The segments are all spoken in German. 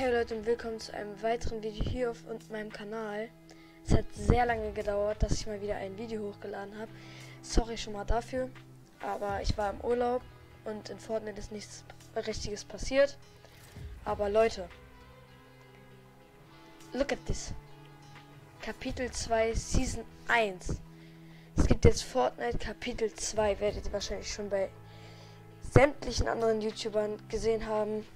Hey Leute und willkommen zu einem weiteren Video hier auf meinem Kanal. Es hat sehr lange gedauert, dass ich mal wieder ein Video hochgeladen habe. Sorry schon mal dafür, aber ich war im Urlaub und in Fortnite ist nichts Richtiges passiert. Aber Leute, look at this. Kapitel 2 Season 1. Es gibt jetzt Fortnite Kapitel 2, werdet ihr wahrscheinlich schon bei sämtlichen anderen YouTubern gesehen haben.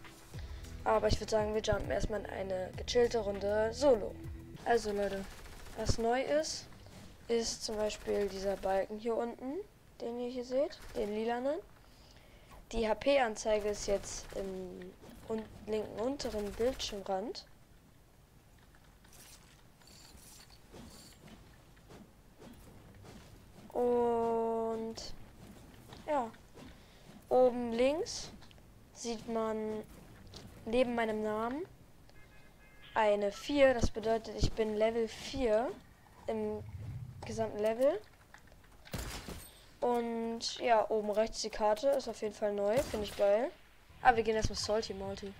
Aber ich würde sagen, wir jumpen erstmal in eine gechillte Runde Solo. Also Leute, was neu ist, ist zum Beispiel dieser Balken hier unten, den ihr hier seht, den lilanen. Die HP-Anzeige ist jetzt im linken unteren Bildschirmrand. Und ja, oben links sieht man neben meinem Namen eine 4, das bedeutet, ich bin Level 4 im gesamten Level. Und ja, oben rechts die Karte ist auf jeden Fall neu, finde ich geil. Aber wir gehen erstmal Salty Malti.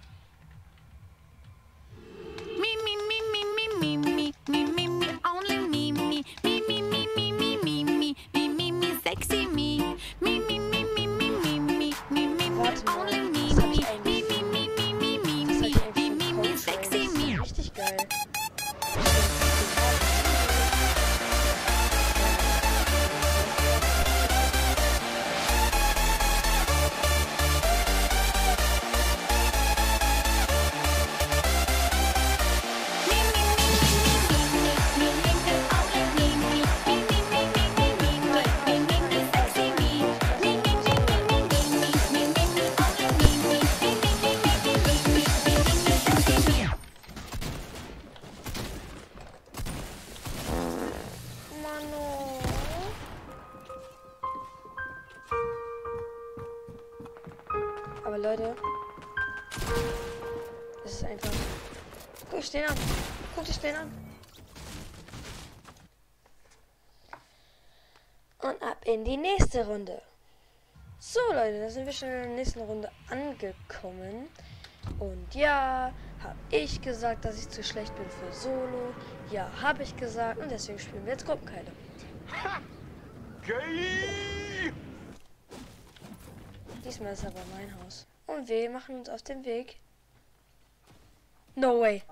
Aber Leute, es ist einfach. Guck ich den an. Guck ich den an. Und ab in die nächste Runde. So Leute, da sind wir schon in der nächsten Runde angekommen. Und ja, habe ich gesagt, dass ich zu schlecht bin für Solo. Ja, habe ich gesagt. Und deswegen spielen wir jetzt Gruppenkeile. Ha! Geil! Diesmal ist aber mein Haus. Und wir machen uns auf den Weg. No way!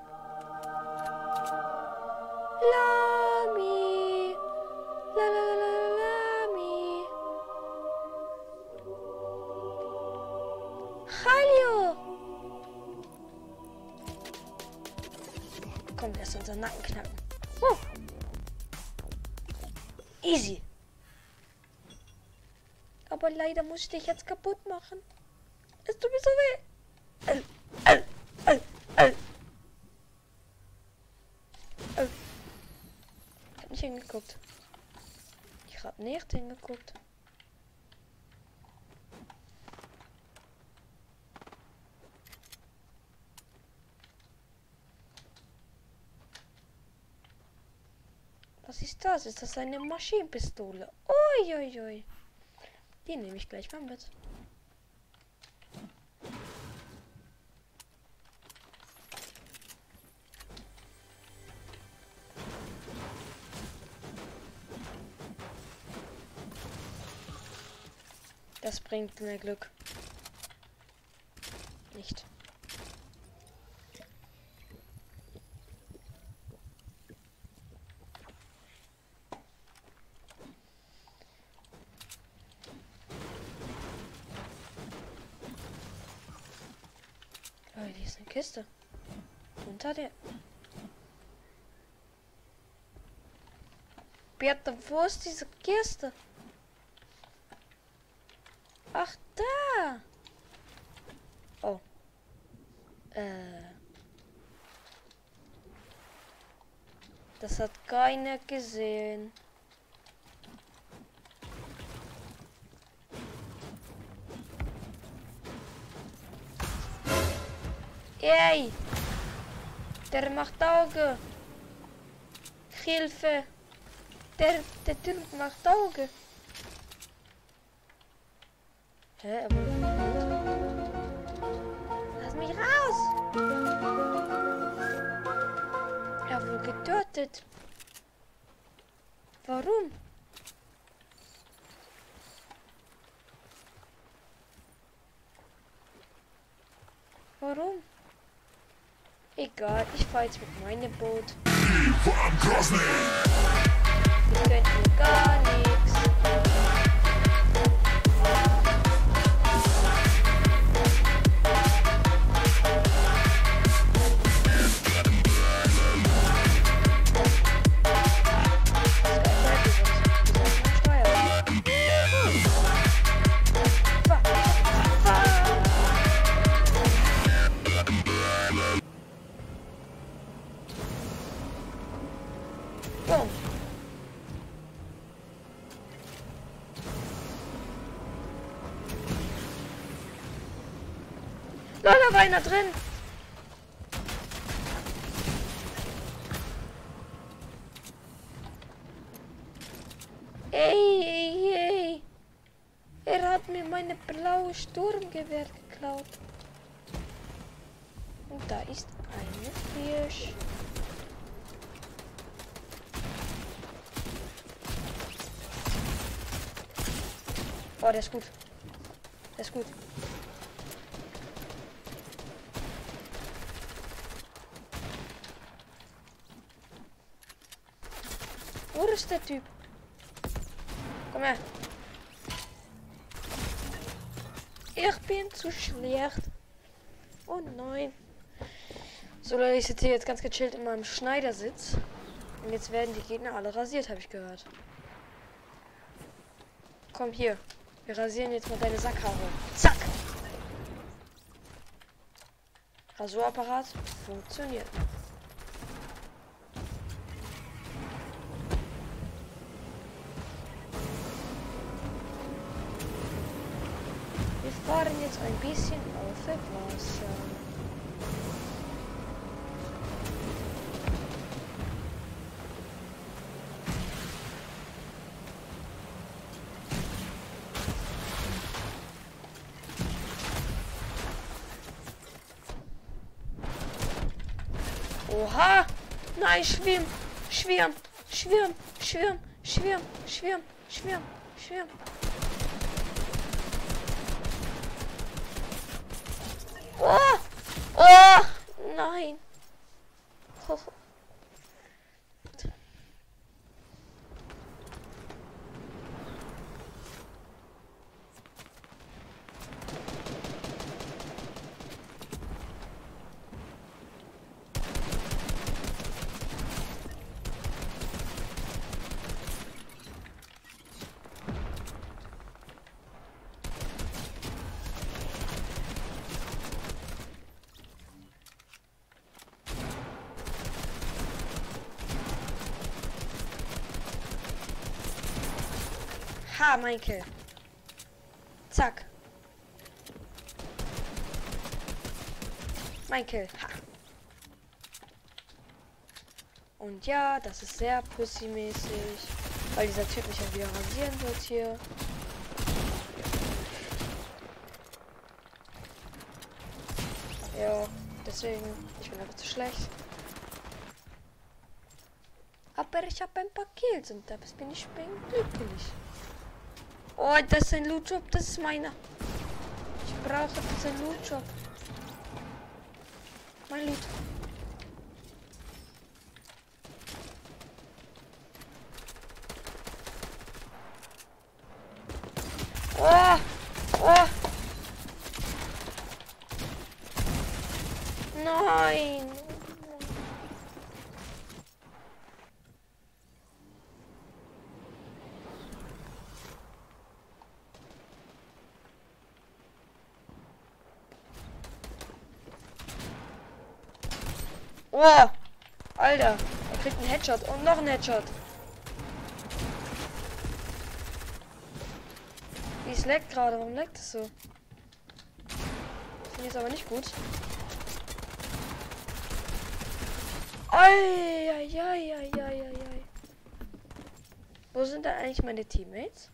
Lami! La la la la Lami! Hallo! Komm, lass unseren Nacken knacken. Easy! Aber leider muss ich dich jetzt kaputt machen. Es tut mir so weh. Ich hab nicht hingeguckt. Ich hab nicht hingeguckt. Was ist das? Ist das eine Maschinenpistole? Uiuiui. Ui, ui. Die nehme ich gleich mal mit. Das bringt mir Glück. Nicht. Hier ist eine Kiste. Unter der. Bertha, wo ist diese Kiste? Ach, da! Oh. Das hat keiner gesehen. Ey! Der macht Auge! Hilfe! Der Typ macht Auge! Hä? Aber lass mich raus! gewartet? Warum? Warum? Egal, ich fahre jetzt mit meinem Boot. Wir können gar nichts. Da war einer drin. Ey. Er hat mir meine blaue Sturmgewehr geklaut. Und da ist eine Fisch. Oh, der ist gut. Der ist gut. Wo ist der Typ? Komm her. Ich bin zu schlecht. Oh nein. So Leute, ich sitze hier jetzt ganz gechillt in meinem Schneidersitz. Und jetzt werden die Gegner alle rasiert, habe ich gehört. Komm hier. Wir rasieren jetzt mal deine Sackhaare. Zack! Rasurapparat funktioniert. Wir fahren jetzt ein bisschen auf das Wasser. Oha! Nein, schwimm! Schwimm! Schwimm! Schwimm! Schwimm! Schwimm! Schwimm! Schwimm! Oh! Oh! Nein! Oh. Ha, mein Kill. Zack. Mein Kill. Ha. Und ja, das ist sehr pussymäßig, weil dieser Typ mich ja wieder rasieren wird hier. Ja, deswegen, ich bin einfach zu schlecht. Aber ich habe ein paar Kills und da bin ich glücklich. Oh, das ist ein Loot-Job, das ist meiner. Ich brauche diesen Loot-Job. Mein Loot. Oh! Oh! Nein! Oh, Alter, er kriegt einen Headshot und noch einen Headshot. Wie es leckt gerade, warum leckt es so? Finde ich aber nicht gut. Ai. Wo sind da eigentlich meine Teammates?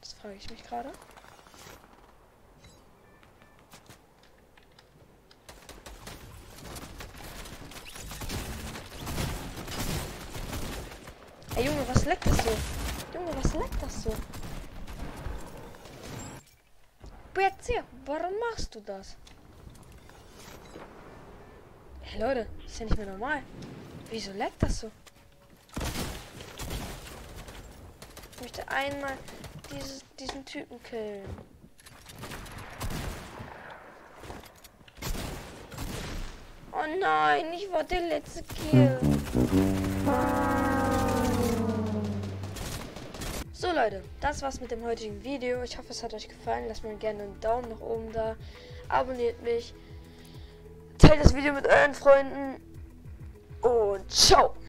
Das frage ich mich gerade. was leckt das so? Junge, was leckt das so? BRC, warum machst du das? Hey Leute, das ist ja nicht mehr normal. Wieso leckt das so? Ich möchte einmal diesen Typen killen. Oh nein, ich war der letzte Kill. So Leute, das war's mit dem heutigen Video. Ich hoffe, es hat euch gefallen. Lasst mir gerne einen Daumen nach oben da. Abonniert mich. Teilt das Video mit euren Freunden. Und ciao.